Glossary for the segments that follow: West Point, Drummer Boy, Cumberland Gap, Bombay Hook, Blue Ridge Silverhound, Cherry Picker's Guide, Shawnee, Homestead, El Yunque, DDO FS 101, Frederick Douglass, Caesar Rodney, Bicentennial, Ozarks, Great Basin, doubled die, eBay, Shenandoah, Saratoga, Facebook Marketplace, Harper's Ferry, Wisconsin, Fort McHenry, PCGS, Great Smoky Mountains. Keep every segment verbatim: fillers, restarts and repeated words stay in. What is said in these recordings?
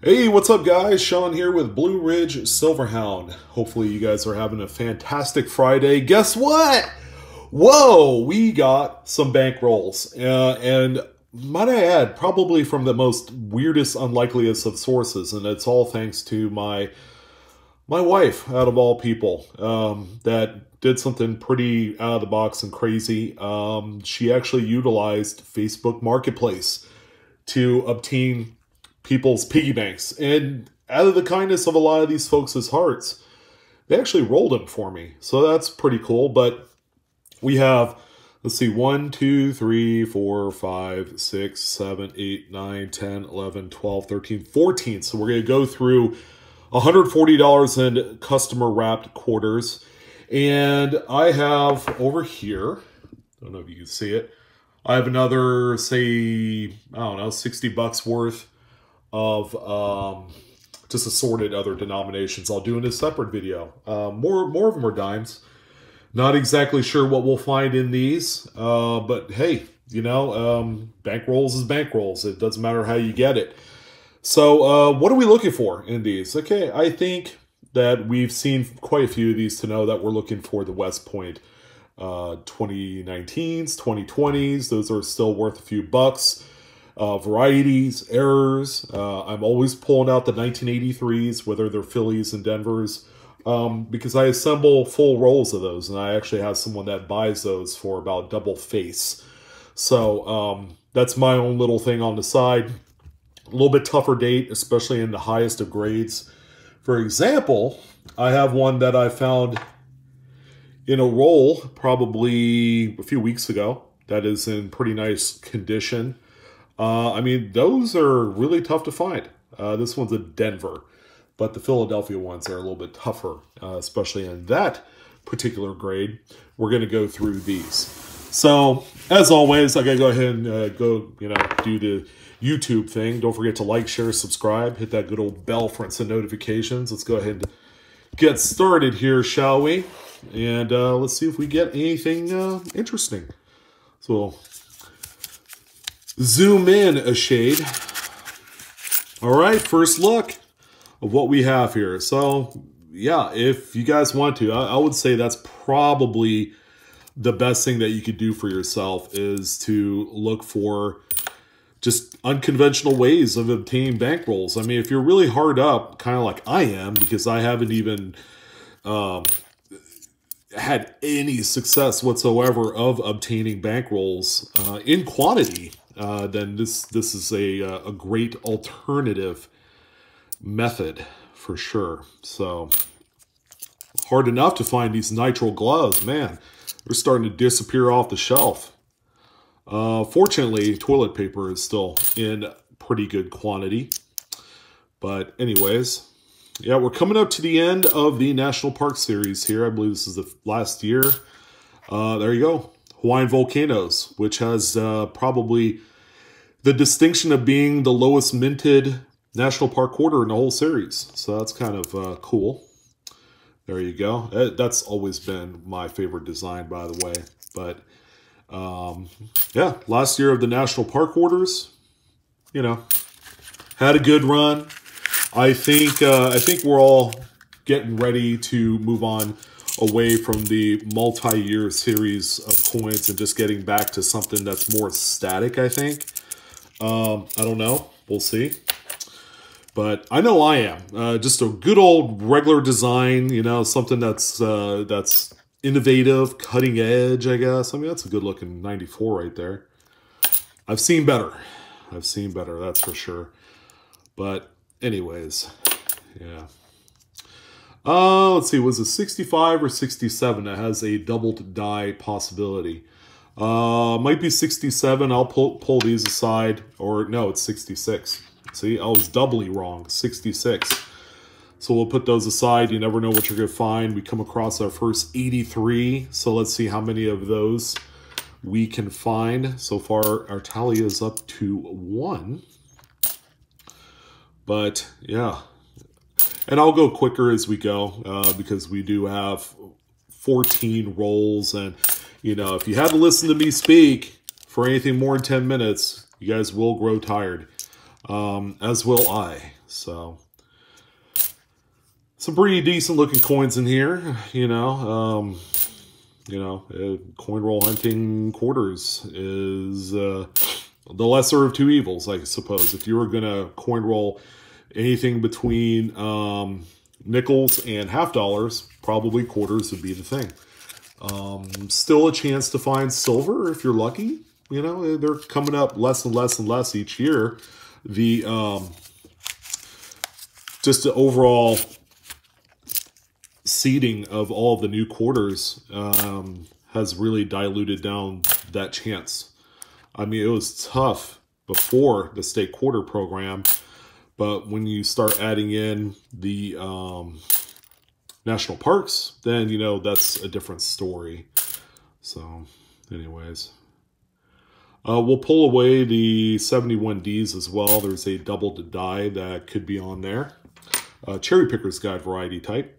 Hey, what's up guys? Sean here with Blue Ridge Silverhound. Hopefully you guys are having a fantastic Friday. Guess what? Whoa, we got some bank rolls. Uh, and might I add, probably from the most weirdest, unlikeliest of sources. And it's all thanks to my my wife, out of all people, um, that did something pretty out of the box and crazy. Um, she actually utilized Facebook Marketplace to obtain people's piggy banks, and out of the kindness of a lot of these folks' hearts, they actually rolled them for me, so that's pretty cool. But we have, let's see, one, two, three, four, five, six, seven, eight, nine, ten, eleven, twelve, thirteen, fourteen, so we're going to go through one hundred forty dollars in customer wrapped quarters. And I have over here, I don't know if you can see it, I have another, say, I don't know, sixty bucks worth of um, just assorted other denominations. I'll do in a separate video. Uh, more, more of them are dimes. Not exactly sure what we'll find in these, uh, but hey, you know, um, bankrolls is bankrolls. It doesn't matter how you get it. So uh, what are we looking for in these? Okay, I think that we've seen quite a few of these to know that we're looking for the West Point uh, twenty nineteens, twenty twenties. Those are still worth a few bucks. Uh, varieties, errors. Uh, I'm always pulling out the nineteen eighty-threes, whether they're Phillies and Denvers, um, because I assemble full rolls of those, and I actually have someone that buys those for about double face. So um, that's my own little thing on the side. A little bit tougher date, especially in the highest of grades. For example, I have one that I found in a roll probably a few weeks ago that is in pretty nice condition. Uh, I mean, those are really tough to find. Uh, this one's a Denver, but the Philadelphia ones are a little bit tougher, uh, especially in that particular grade. We're going to go through these. So, as always, I got to go ahead and uh, go, you know, do the YouTube thing. Don't forget to like, share, subscribe. Hit that good old bell for instant notifications. Let's go ahead and get started here, shall we? And uh, let's see if we get anything uh, interesting. So, zoom in a shade. All right, first look of what we have here. So yeah, if you guys want to, I, I would say that's probably the best thing that you could do for yourself, is to look for just unconventional ways of obtaining bank rolls. I mean, if you're really hard up, kind of like I am, because I haven't even um, had any success whatsoever of obtaining bank rolls uh, in quantity, Uh, then this this is a a great alternative method for sure. So hard enough to find these nitrile gloves, man. They're starting to disappear off the shelf. Uh, fortunately, toilet paper is still in pretty good quantity. But anyways, yeah, we're coming up to the end of the National Park Series here. I believe this is the last year. Uh, there you go. Hawaiian Volcanoes, which has uh, probably the distinction of being the lowest minted national park quarter in the whole series. So that's kind of uh, cool. There you go. That's always been my favorite design, by the way. But um, yeah, last year of the national park quarters, you know, had a good run. I think uh, I think we're all getting ready to move on away from the multi-year series of coins and just getting back to something that's more static, I think. Um, I don't know. We'll see. But I know I am. Uh, just a good old regular design, you know, something that's uh, that's innovative, cutting edge, I guess. I mean, that's a good-looking ninety-four right there. I've seen better. I've seen better, that's for sure. But anyways, yeah. Uh, let's see, was it sixty-five or sixty-seven that has a doubled die possibility? Uh, might be sixty-seven. I'll pull, pull these aside. Or no, it's sixty-six. See, I was doubly wrong. sixty-six. So we'll put those aside. You never know what you're going to find. We come across our first eighty-three. So let's see how many of those we can find. So far, our tally is up to one. But yeah. And I'll go quicker as we go, uh, because we do have fourteen rolls. And, you know, if you had to listen to me speak for anything more than ten minutes, you guys will grow tired, um, as will I. So some pretty decent looking coins in here, you know. Um, you know, uh, coin roll hunting quarters is uh, the lesser of two evils, I suppose. If you were going to coin roll anything between um, nickels and half dollars, probably quarters would be the thing. Um, still a chance to find silver if you're lucky. You know, they're coming up less and less and less each year. The um, just the overall seeding of all the new quarters um, has really diluted down that chance. I mean, it was tough before the state quarter program, but when you start adding in the um, national parks, then, you know, that's a different story. So anyways, uh, we'll pull away the seventy-one Ds as well. There's a double to die that could be on there. Uh, Cherry Picker's Guide variety type.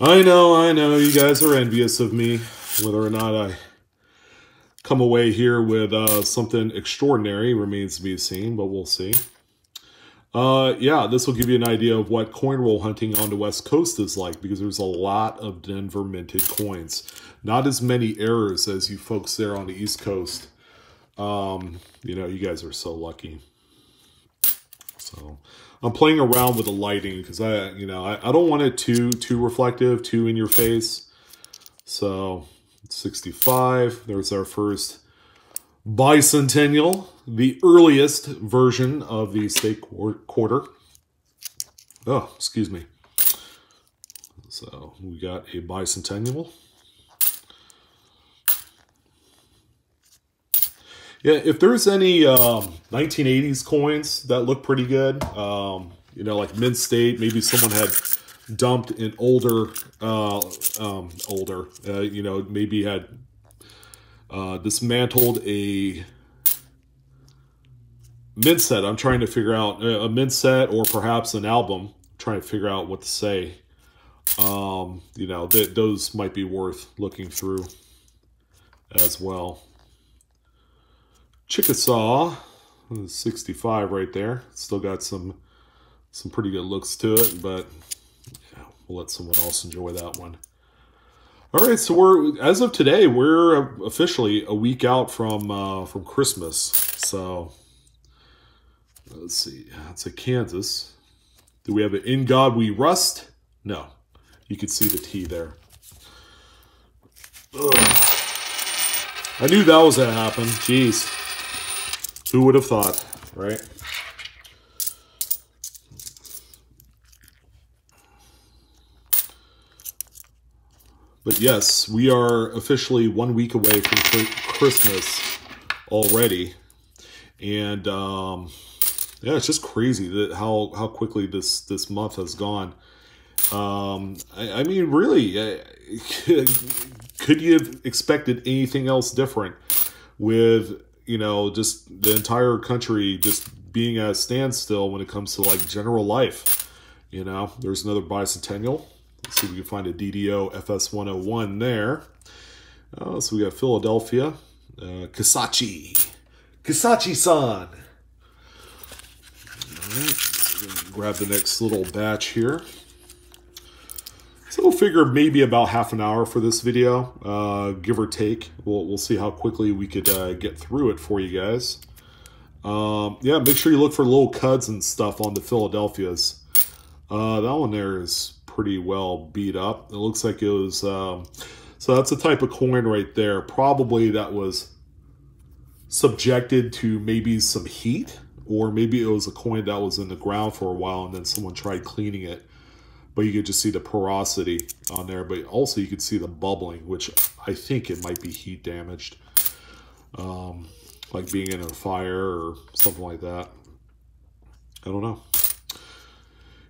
I know, I know, you guys are envious of me, whether or not I come away here with uh, something extraordinary remains to be seen, but we'll see. Uh, yeah, this will give you an idea of what coin roll hunting on the West Coast is like, because there's a lot of Denver minted coins. Not as many errors as you folks there on the East Coast. Um, you know, you guys are so lucky. So I'm playing around with the lighting because I, you know, I, I don't want it too, too reflective, too in your face. So sixty-five, there's our first Bicentennial, the earliest version of the state quarter. Oh, excuse me. So we got a Bicentennial. Yeah, if there's any um, nineteen eighties coins that look pretty good, um, you know, like Mint State, maybe someone had dumped an older, uh, um, older, uh, you know, maybe had uh, dismantled a mint set. I'm trying to figure out a mint set or perhaps an album. I'm trying to figure out what to say. Um, you know, th those might be worth looking through as well. Chickasaw, sixty-five right there. Still got some some pretty good looks to it, but yeah, we'll let someone else enjoy that one. All right, so we're, as of today, we're officially a week out from uh, from Christmas. So let's see, that's a Kansas. Do we have an In God We Rust? No, you can see the T there. Ugh. I knew that was gonna happen. Jeez. Who would have thought, right? But yes, we are officially one week away from Christmas already. And um, yeah, it's just crazy that how, how quickly this, this month has gone. Um, I, I mean, really, I, could you have expected anything else different with, you know, just the entire country just being at a standstill when it comes to, like, general life? You know, there's another Bicentennial. Let's see if we can find a D D O F S one oh one there. Oh, so we got Philadelphia. Uh, Kasachi. Kasachi-san. All right, so we're gonna grab the next little batch here. So we'll figure maybe about half an hour for this video, uh, give or take. We'll, we'll see how quickly we could uh, get through it for you guys. Um, yeah, make sure you look for little cuds and stuff on the Philadelphias. Uh, that one there is pretty well beat up. It looks like it was... Um, so that's a type of coin right there. Probably that was subjected to maybe some heat, or maybe it was a coin that was in the ground for a while and then someone tried cleaning it. But you could just see the porosity on there. But also you could see the bubbling, which I think it might be heat damaged. Um, like being in a fire or something like that. I don't know.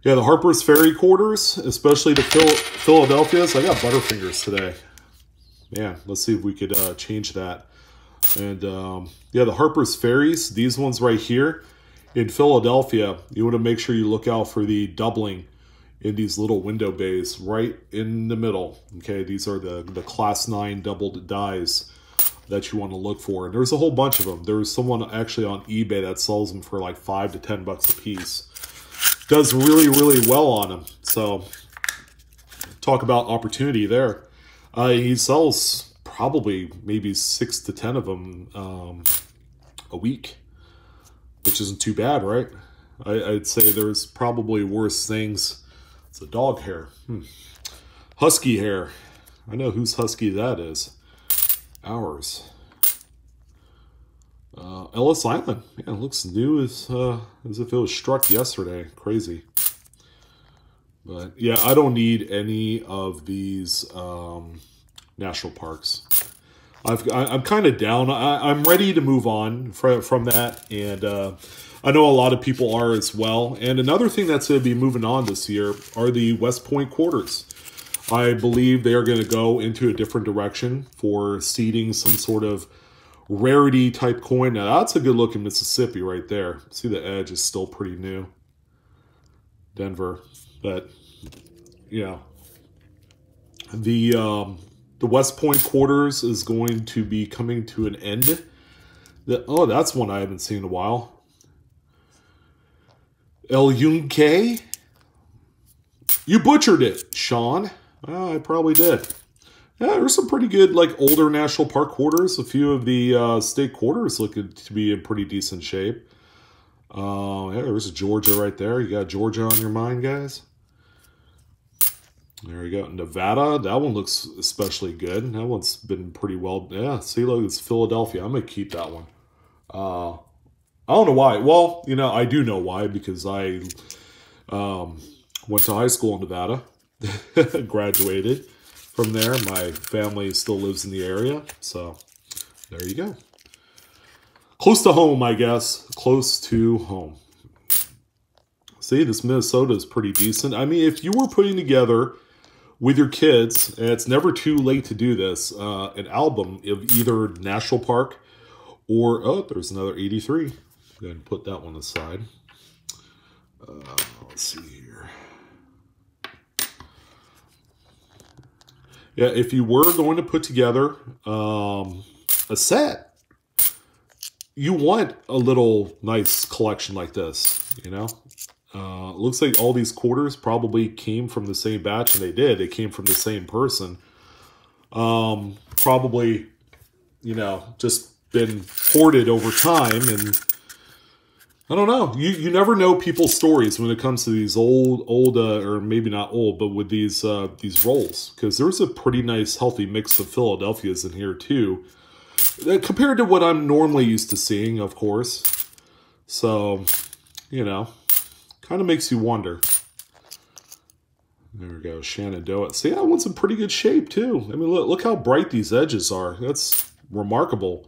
Yeah, the Harper's Ferry quarters, especially the Phil Philadelphia's. I got Butterfingers today. Man, let's see if we could uh, change that. And um, yeah, the Harper's Ferries, these ones right here. In Philadelphia, you want to make sure you look out for the doubling in these little window bays right in the middle. Okay, these are the, the class nine doubled dies. that you want to look for. And there's a whole bunch of them. There's someone actually on eBay that sells them for like five to ten bucks a piece. Does really, really well on them. So talk about opportunity there. Uh, he sells probably maybe six to ten of them um, a week, which isn't too bad, right? I, I'd say there's probably worse things. It's a dog hair. Hmm. Husky hair. I know whose husky that is. Ours. Uh, Ellis Island. Man, it looks new as, uh, as if it was struck yesterday. Crazy. But yeah, I don't need any of these um, national parks. I've, I, I'm kind of down. I, I'm ready to move on from, from that. And uh, I know a lot of people are as well. And another thing that's going to be moving on this year are the West Point quarters. I believe they are going to go into a different direction for seeding some sort of rarity type coin. Now, that's a good looking Mississippi right there. See, the edge is still pretty new. Denver. But, yeah. The... Um, The West Point quarters is going to be coming to an end. The, oh, that's one I haven't seen in a while. El Yunque. You butchered it, Sean. Oh, I probably did. Yeah, there's some pretty good, like, older national park quarters. A few of the uh, state quarters look to be in pretty decent shape. Uh, yeah, there's Georgia right there. You got Georgia on your mind, guys. There we go. Nevada. That one looks especially good. That one's been pretty well. Yeah, see, look, it's Philadelphia. I'm going to keep that one. Uh, I don't know why. Well, you know, I do know why, because I um, went to high school in Nevada, graduated from there. My family still lives in the area. So there you go. Close to home, I guess. Close to home. See, this Minnesota is pretty decent. I mean, if you were putting together with your kids, and it's never too late to do this, uh, an album of either national park or, oh, there's another eighty-three. Go ahead and put that one aside. Uh, let's see here. Yeah, if you were going to put together um, a set, you want a little nice collection like this, you know? Uh, looks like all these quarters probably came from the same batch, and they did. They came from the same person. Um, probably, you know, just been hoarded over time, and I don't know. You you never know people's stories when it comes to these old, old, uh, or maybe not old, but with these uh, these rolls, because there's a pretty nice, healthy mix of Philadelphias in here too, compared to what I'm normally used to seeing, of course. So, you know. Kind of makes you wonder. There we go, Shenandoah. See, that one's in pretty good shape, too. I mean, look, look how bright these edges are. That's remarkable.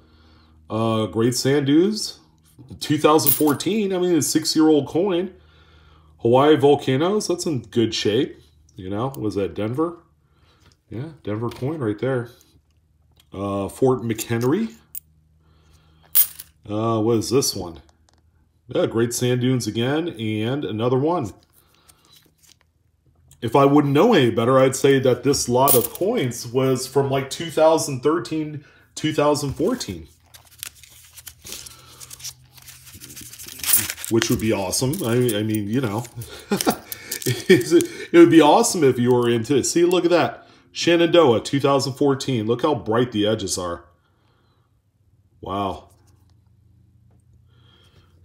Uh, Great Sand Dunes, two thousand fourteen. I mean, a six-year-old coin. Hawaii Volcanoes, that's in good shape. You know, was that Denver? Yeah, Denver coin right there. Uh, Fort McHenry. Uh, what is this one? Yeah, Great Sand Dunes again, and another one. If I wouldn't know any better, I'd say that this lot of coins was from like two thousand thirteen, two thousand fourteen. Which would be awesome. I, I mean, you know. It would be awesome if you were into it. See, look at that. Shenandoah, two thousand fourteen. Look how bright the edges are. Wow.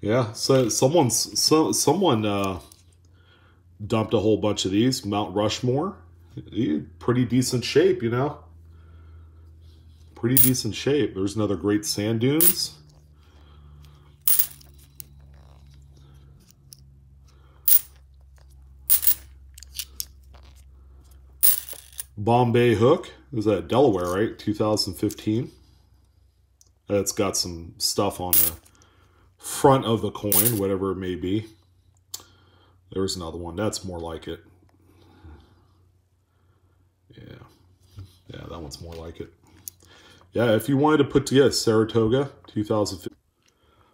Yeah, so someone's so someone uh, dumped a whole bunch of these. Mount Rushmore, pretty decent shape, you know. Pretty decent shape. There's another Great Sand Dunes. Bombay Hook, is that Delaware, right? two thousand fifteen. That's got some stuff on there. Front of the coin, whatever it may be. There's another one. That's more like it. Yeah. Yeah, that one's more like it. Yeah, if you wanted to put together Saratoga, two thousand fifteen.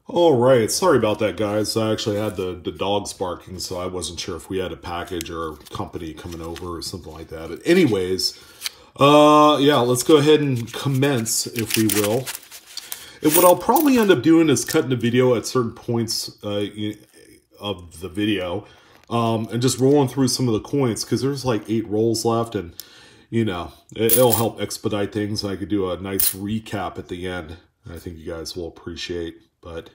All right. Sorry about that, guys. I actually had the, the dogs barking, so I wasn't sure if we had a package or a company coming over or something like that. But anyways, Uh, yeah, let's go ahead and commence, if we will. And what I'll probably end up doing is cutting the video at certain points uh, of the video um, and just rolling through some of the coins, because there's like eight rolls left, and, you know, it, it'll help expedite things. I could do a nice recap at the end. I think you guys will appreciate. But,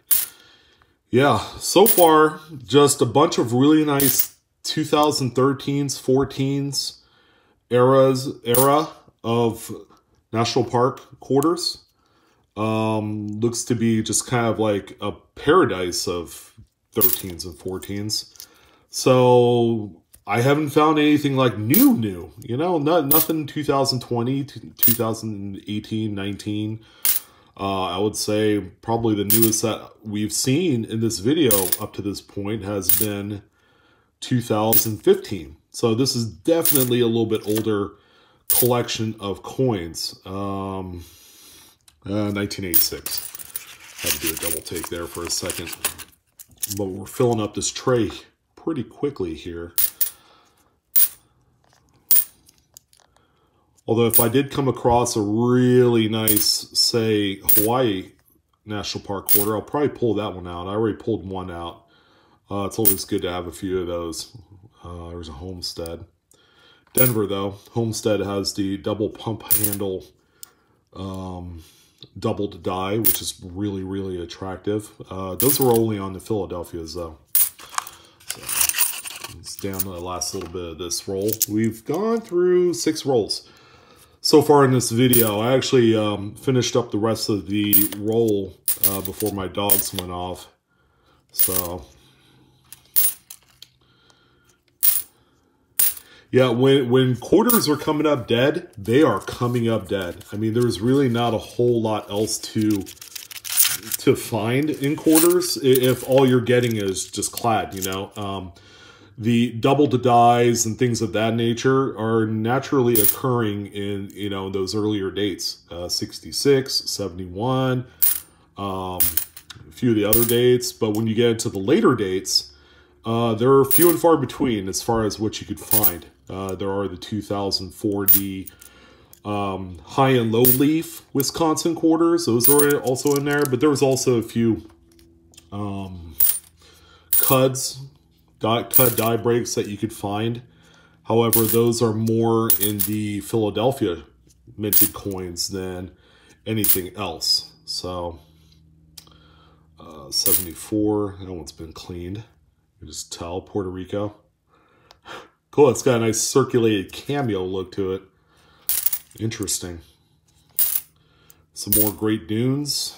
yeah, so far, just a bunch of really nice twenty thirteens, fourteens, eras, era of National Park quarters. Um, looks to be just kind of like a paradise of thirteens and fourteens. So I haven't found anything like new, new, you know, not, nothing twenty twenty, twenty eighteen, nineteen. Uh, I would say probably the newest that we've seen in this video up to this point has been two thousand fifteen. So this is definitely a little bit older collection of coins. Um... Uh, nineteen eighty-six. Had to do a double take there for a second. But we're filling up this tray pretty quickly here. Although if I did come across a really nice, say, Hawaii National Park quarter, I'll probably pull that one out. I already pulled one out. Uh, it's always good to have a few of those. Uh, there's a Homestead. Denver, though. Homestead has the double pump handle um doubled die, which is really, really attractive. Uh, those were only on the Philadelphias, though. So, it's down to the last little bit of this roll. We've gone through six rolls so far in this video. I actually um, finished up the rest of the roll uh, before my dogs went off. So, yeah, when, when quarters are coming up dead, they are coming up dead. I mean, there's really not a whole lot else to to find in quarters if all you're getting is just clad, you know. Um, the doubled dies and things of that nature are naturally occurring in, you know, those earlier dates. Uh, sixty-six, seventy-one, um, a few of the other dates. But when you get into the later dates, uh, there are few and far between as far as what you could find. Uh, there are the two thousand four D um, high and low leaf Wisconsin quarters. Those are also in there, but there was also a few um, cuds, die, cud die breaks that you could find. However, those are more in the Philadelphia minted coins than anything else. So, uh, seventy-four, that one's been cleaned. You just tell, Puerto Rico. Cool, it's got a nice circulated cameo look to it. Interesting. Some more Great Dunes.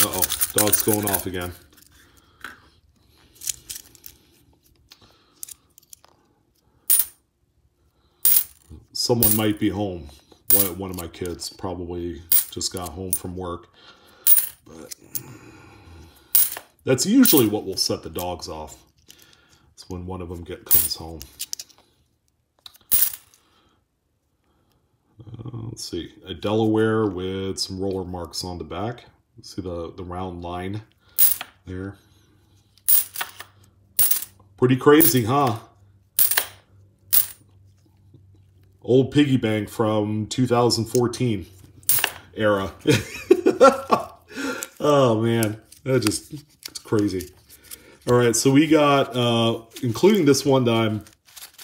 Uh-oh, dog's going off again. Someone might be home. One, one of my kids probably just got home from work. But that's usually what will set the dogs off. When one of them get comes home. Uh, let's see, a Delaware with some roller marks on the back. Let's see the, the round line there. Pretty crazy, huh? Old piggy bank from two thousand fourteen era. Oh man, that just, it's crazy. All right, so we got, uh, including this one that I'm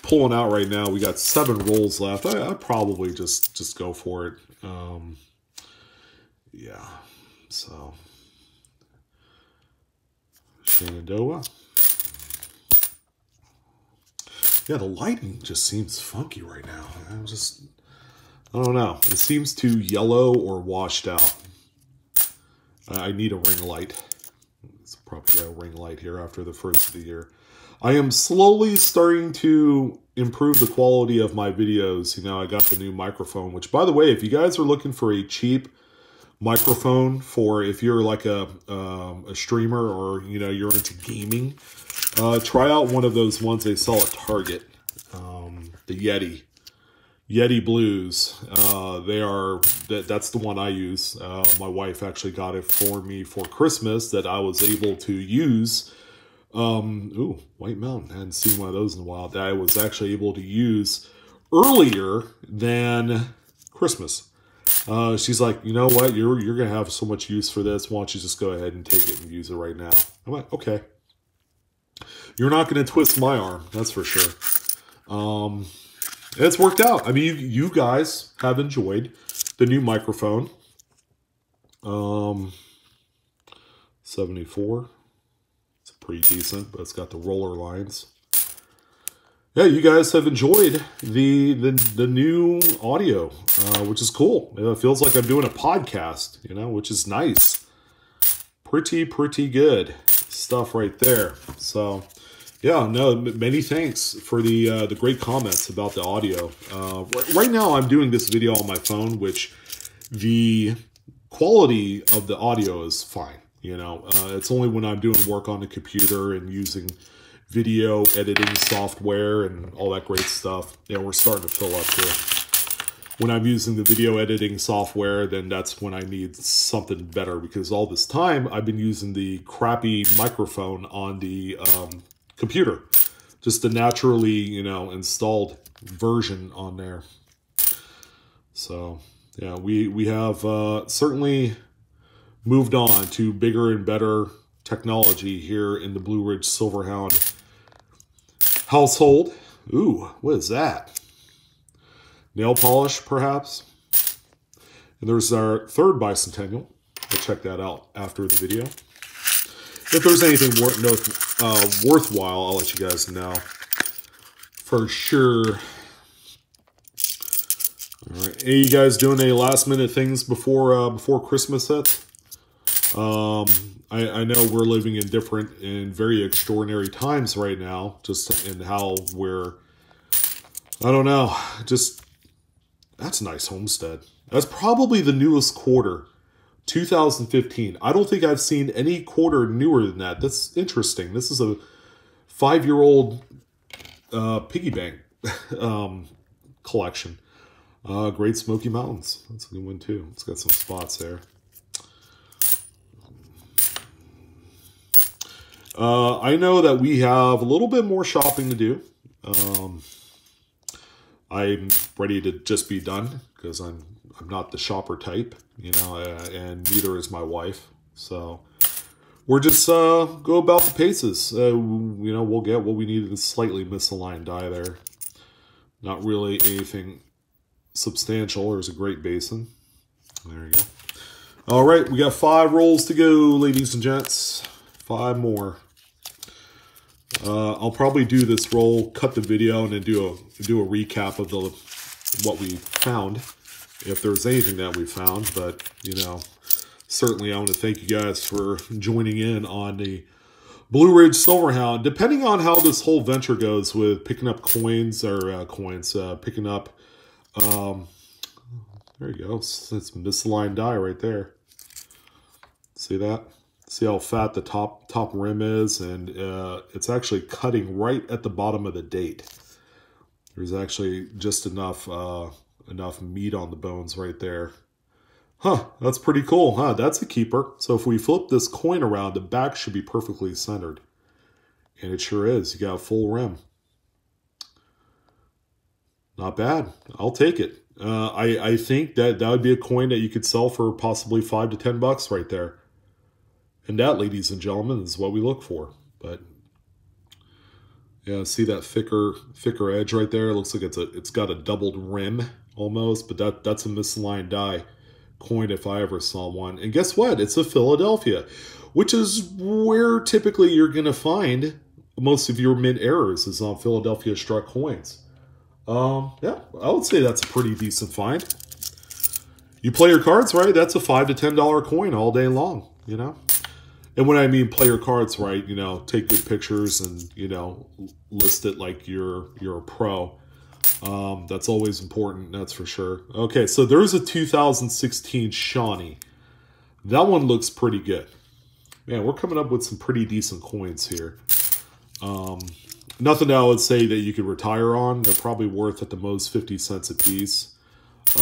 pulling out right now, we got seven rolls left. I, I probably just, just go for it. Um, yeah, so. Shenandoah. Yeah, the lighting just seems funky right now. I'm just, I don't know. It seems too yellow or washed out. I need a ring light. Probably a ring light here after the first of the year. I am slowly starting to improve the quality of my videos. You know, I got the new microphone, which, by the way, if you guys are looking for a cheap microphone for if you're like a, um, a streamer or, you know, you're into gaming, uh, try out one of those ones they sell at Target. Um, the Yeti. Yeti Blues. Uh, they are, that, that's the one I use. Uh, my wife actually got it for me for Christmas that I was able to use. Um, ooh, White Mountain. I hadn't seen one of those in a while. That I was actually able to use earlier than Christmas. Uh, she's like, you know what? You're you're going to have so much use for this. Why don't you just go ahead and take it and use it right now? I'm like, okay. You're not going to twist my arm. That's for sure. Um, it's worked out. I mean, you, you guys have enjoyed the new microphone. Um, seventy-four. It's pretty decent, but it's got the roller lines. Yeah, you guys have enjoyed the the, the new audio, uh, which is cool. It feels like I'm doing a podcast, you know, which is nice. Pretty, pretty good stuff right there. So, yeah, no, many thanks for the uh, the great comments about the audio. Uh, right now, I'm doing this video on my phone, which the quality of the audio is fine. You know, uh, it's only when I'm doing work on the computer and using video editing software and all that great stuff. Yeah, we're starting to fill up here. When I'm using the video editing software, then that's when I need something better, because all this time I've been using the crappy microphone on the um, computer. Just the naturally, you know, installed version on there. So, yeah, we, we have uh, certainly moved on to bigger and better technology here in the Blue Ridge Silverhound household. Ooh, what is that? Nail polish, perhaps? And there's our third bicentennial. We'll check that out after the video. If there's anything wor no, uh, worthwhile, I'll let you guys know for sure. All right, are you guys doing any last minute things before uh, before Christmas hits? Um, I, I know we're living in different and very extraordinary times right now, just in how we're, I don't know, just, that's a nice homestead. That's probably the newest quarter, two thousand fifteen. I don't think I've seen any quarter newer than that. That's interesting. This is a five-year-old uh, piggy bank um, collection. Uh, Great Smoky Mountains. That's a good one, too. It's got some spots there. Uh, I know that we have a little bit more shopping to do. Um, I'm ready to just be done because I'm I'm not the shopper type, you know, uh, and neither is my wife. So we're just uh, go about the paces. Uh, you know, we'll get what we need. Slightly misaligned die there. Not really anything substantial. There's a Great Basin. There you go. All right, we got five rolls to go, ladies and gents. Five more. Uh, I'll probably do this roll, cut the video, and then do a do a recap of the what we found, if there's anything that we found. But you know, certainly I want to thank you guys for joining in on the Blue Ridge Silverhound. Depending on how this whole venture goes with picking up coins or uh, coins, uh, picking up. Um, there you go. It's, it's misaligned die right there. See that? See how fat the top top rim is, and uh, it's actually cutting right at the bottom of the date. There's actually just enough uh, enough meat on the bones right there. Huh, that's pretty cool, huh? That's a keeper. So if we flip this coin around, the back should be perfectly centered. And it sure is. You got a full rim. Not bad. I'll take it. Uh, I, I think that that would be a coin that you could sell for possibly five to ten bucks right there. And that, ladies and gentlemen, is what we look for. But yeah, see that thicker, thicker edge right there? It looks like it's a, it's got a doubled rim almost, but that that's a misaligned die coin if I ever saw one. And guess what? It's a Philadelphia, which is where typically you're gonna find most of your mint errors is on Philadelphia struck coins. Um, yeah, I would say that's a pretty decent find. You play your cards right, that's a five to ten dollar coin all day long, you know. And when I mean play your cards right, you know, take good pictures and, you know, list it like you're you're a pro. Um, that's always important, that's for sure. Okay, so there's a two thousand sixteen Shawnee. That one looks pretty good. Man, we're coming up with some pretty decent coins here. Um, nothing that I would say that you could retire on. They're probably worth at the most fifty cents a piece.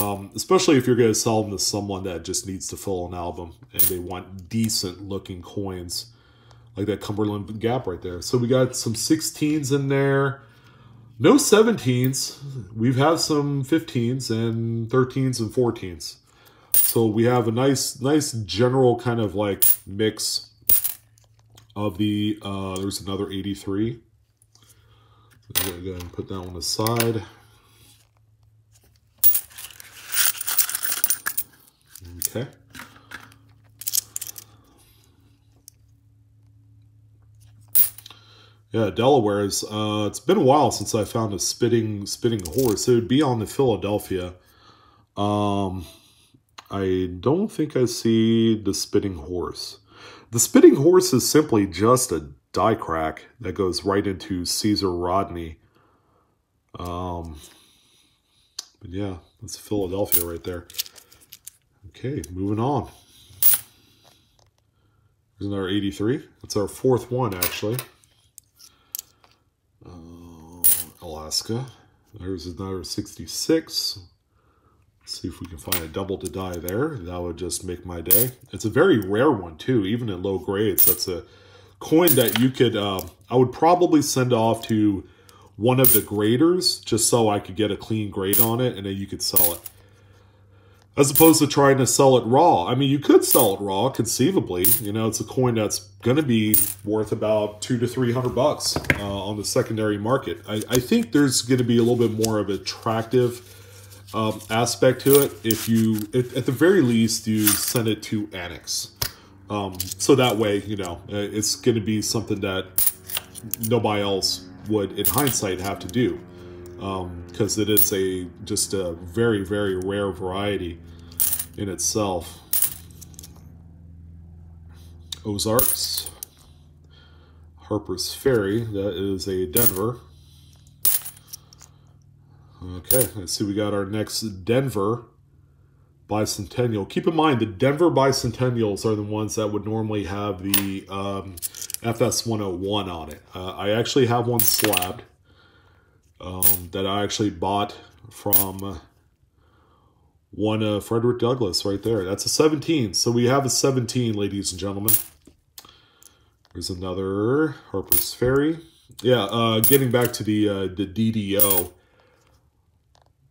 Um, especially if you're going to sell them to someone that just needs to fill an album and they want decent looking coins like that Cumberland Gap right there. So we got some sixteens in there. No seventeens. We have some fifteens and thirteens and fourteens. So we have a nice, nice general kind of like mix of the, uh, there's another eighty-three. So I'm going to go ahead and put that one aside. Okay. Yeah, Delaware is, uh, it's been a while since I found a spitting spitting horse. It would be on the Philadelphia. Um, I don't think I see the spitting horse. The spitting horse is simply just a die crack that goes right into Caesar Rodney. Um, but yeah, that's Philadelphia right there. Okay, moving on. There's another eighty-three. That's our fourth one, actually. Uh, Alaska. There's another sixty-six. Let's see if we can find a double to die there. That would just make my day. It's a very rare one too, even at low grades. That's a coin that you could, uh, I would probably send off to one of the graders just so I could get a clean grade on it, and then you could sell it. As opposed to trying to sell it raw. I mean, you could sell it raw, conceivably. You know, it's a coin that's going to be worth about two to three hundred bucks uh, on the secondary market. I, I think there's going to be a little bit more of an attractive um, aspect to it if you, if, at the very least, you send it to Annex. Um, so that way, you know, it's going to be something that nobody else would, in hindsight, have to do. Because um, it is a just a very, very rare variety in itself. Ozarks. Harper's Ferry. That is a Denver. Okay, let's see. We got our next Denver Bicentennial. Keep in mind, the Denver Bicentennials are the ones that would normally have the um, F S one oh one on it. Uh, I actually have one slabbed. Um, that I actually bought from one uh, Frederick Douglass right there. That's a seventeen. So we have a seventeen, ladies and gentlemen. There's another Harper's Ferry. Yeah, uh, getting back to the, uh, the D D O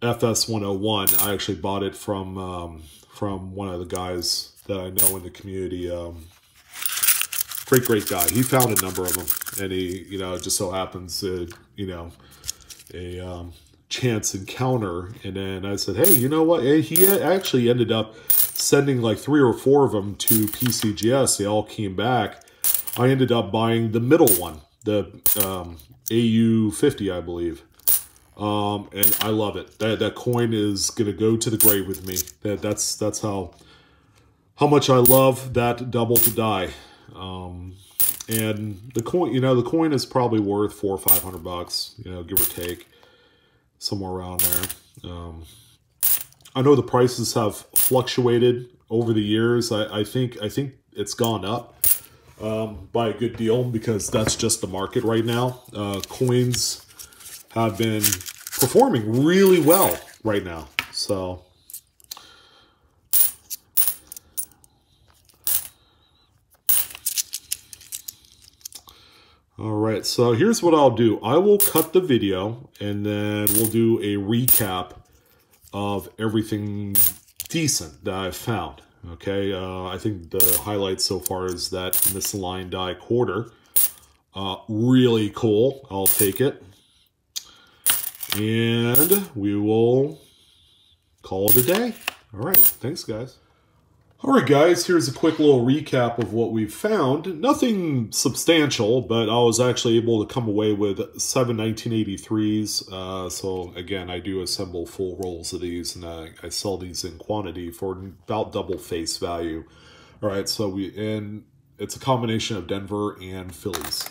F S one oh one, I actually bought it from, um, from one of the guys that I know in the community. Um, great, great guy. He found a number of them, and he, you know, just so happens, uh, you know, a um, chance encounter, and then I said, hey, you know what, and he actually ended up sending like three or four of them to P C G S. They all came back. I ended up buying the middle one, the um, A U fifty, I believe, um, and I love it. That, that coin is going to go to the grave with me. That, that's that's how how much I love that double to die. Um, And the coin, you know, the coin is probably worth four or five hundred bucks, you know, give or take, somewhere around there. Um, I know the prices have fluctuated over the years. I, I think I think it's gone up um, by a good deal, because that's just the market right now. Uh, coins have been performing really well right now, so. All right, so here's what I'll do. I will cut the video, and then we'll do a recap of everything decent that I've found. Okay, uh, I think the highlight so far is that misaligned die quarter. Uh, really cool. I'll take it. And we will call it a day. All right, thanks, guys. Alright guys, here's a quick little recap of what we've found. Nothing substantial, but I was actually able to come away with seven nineteen eighty-threes. Uh, so again, I do assemble full rolls of these, and I, I sell these in quantity for about double face value. Alright, so we, and it's a combination of Denver and Phillies.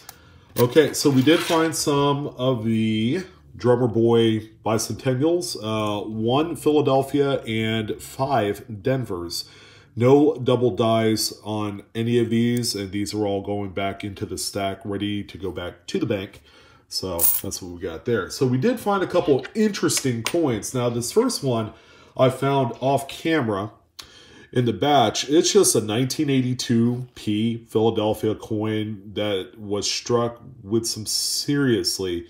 Okay, so we did find some of the Drummer Boy Bicentennials. Uh, one Philadelphia and five Denvers. No double dies on any of these, and these are all going back into the stack, ready to go back to the bank. So that's what we got there. So we did find a couple interesting coins. Now this first one I found off camera in the batch. It's just a nineteen eighty-two P Philadelphia coin that was struck with some seriously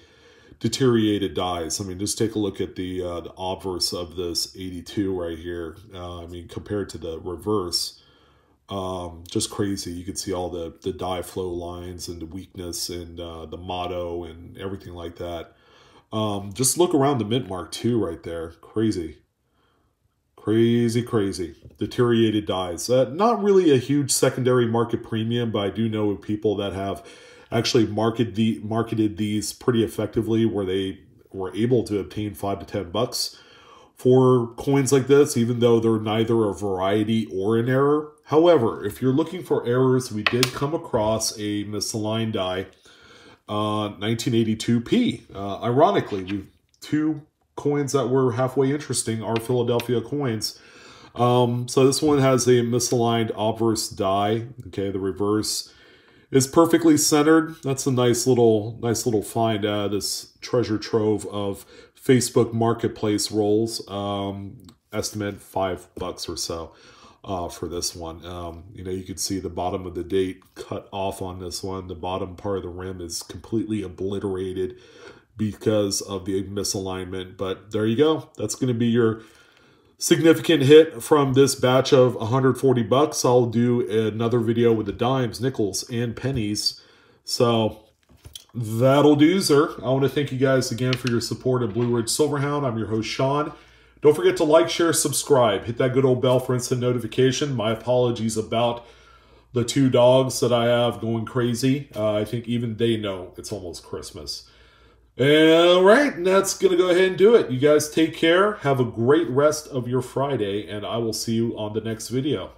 deteriorated dyes. I mean, just take a look at the, uh, the obverse of this eighty-two right here. Uh, I mean, compared to the reverse, um, just crazy. You can see all the, the dye flow lines and the weakness and uh, the motto and everything like that. Um, just look around the mint mark too right there. Crazy. Crazy, crazy. Deteriorated dyes. Uh, not really a huge secondary market premium, but I do know of people that have actually market the, marketed these pretty effectively where they were able to obtain five to ten bucks for coins like this, even though they're neither a variety or an error. However, if you're looking for errors, we did come across a misaligned die, uh, nineteen eighty-two P. Uh, ironically, we've two coins that were halfway interesting are Philadelphia coins. Um, so this one has a misaligned obverse die. Okay, the reverse is perfectly centered. That's a nice little, nice little find. Uh, this treasure trove of Facebook Marketplace rolls. Um, estimate five bucks or so uh, for this one. Um, you know, you can see the bottom of the date cut off on this one. The bottom part of the rim is completely obliterated because of the misalignment, but there you go. That's going to be your significant hit from this batch of one hundred forty bucks. I'll do another video with the dimes, nickels, and pennies. So that'll do, sir. I want to thank you guys again for your support of Blue Ridge Silverhound. I'm your host, Sean. Don't forget to like, share, subscribe. Hit that good old bell for instant notification. My apologies about the two dogs that I have going crazy. Uh, I think even they know it's almost Christmas. All right, and that's going to go ahead and do it. You guys take care. Have a great rest of your Friday, and I will see you on the next video.